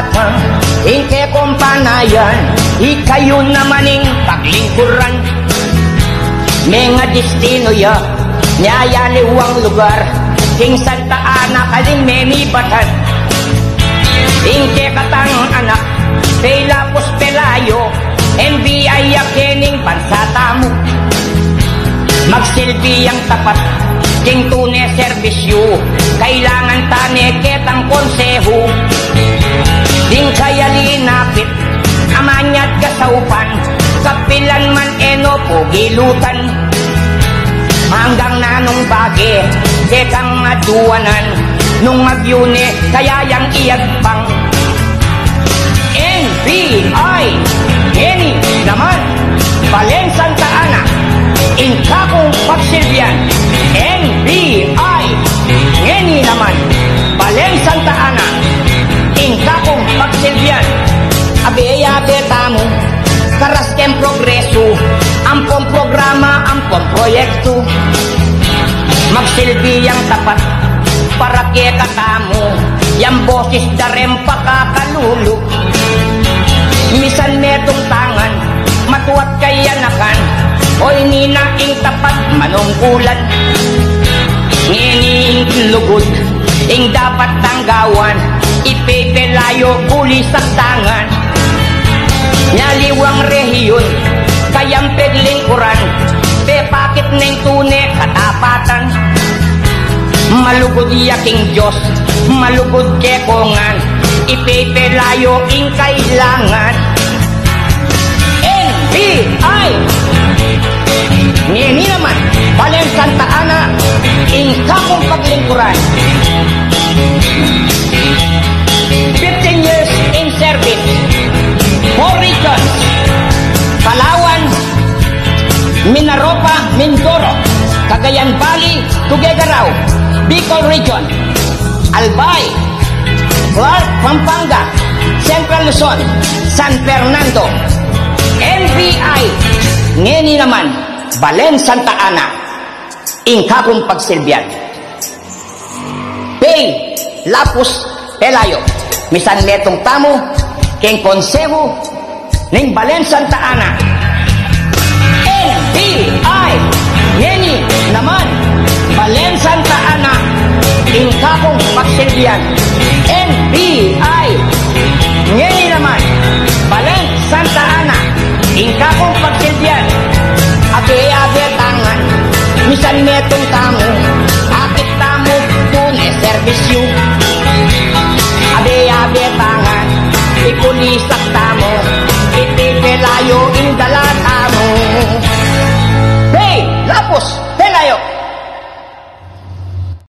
karatang inke kong panayan, ikayo namaning paglingkuran. Mga destino ya, nyayaliwang lugar, king Santa Ana kaling memibatan. Inke katang anak, Pelapos Pelayo, NBI yakining pansata mo. Magsilbi ang tapat, king tunay serbisyo, kailangan taneket ang konseho. Ding kaya linapit, amanyat kasaupan, kapilan man eno pogilutan. Hanggang nanong bagi, dekang aduanan, nung magyune, kaya yang iagpang. NBI, geni naman, Balen Santa Ana, inkakong pagsilbian. NBI, geni naman, Balen Santa Ana, inkakong pagsilbian. Abe-abe tamo, karas ken progreso, ampong programa, ampong proyekto. Magsilbi ang tapat, para kekatamo, yang boses na rin pakakalulog. Misan metong tangan, matuwat kayanakan, oy ninaing tapat manungkulan. Nginiing lugod, ing dapat tanggawan, ipay pelayo kuli sa tangan. Nyaliwang rehiyon, kayang peglingkuran, pepakit ng tunay katapatan. Malugod yaking Diyos, malugod kekongan, ipay pelayo ing kailangan. NBI, ngini naman, Balen Santa Ana, ing kakong paglingkuran. 15 years in service, 4 regions, Palawan, Minaropa, Mindoro, Cagayan Valley, Tuguegarao, Bicol Region, Albay, Clark, Pampanga, Central Luzon, San Fernando. NBI, ngeni naman, Balen Santa Ana, inkakong pagsilbian. Pay, Lapos, Pelayo, misan netong tamo, keng konseho, ning Balen Santa Ana. NBI, ngeni naman, Balen Santa Ana, inkakong pagsilbian. NBI, ngeni naman, Balen Santa Ana, inkakong pagsilbian. Ate-ate tangan, misan metong tamo, akit tamo, tunay servisyo. Ate-ate tangan, ikulisak tamo, iti pelayo in dalat.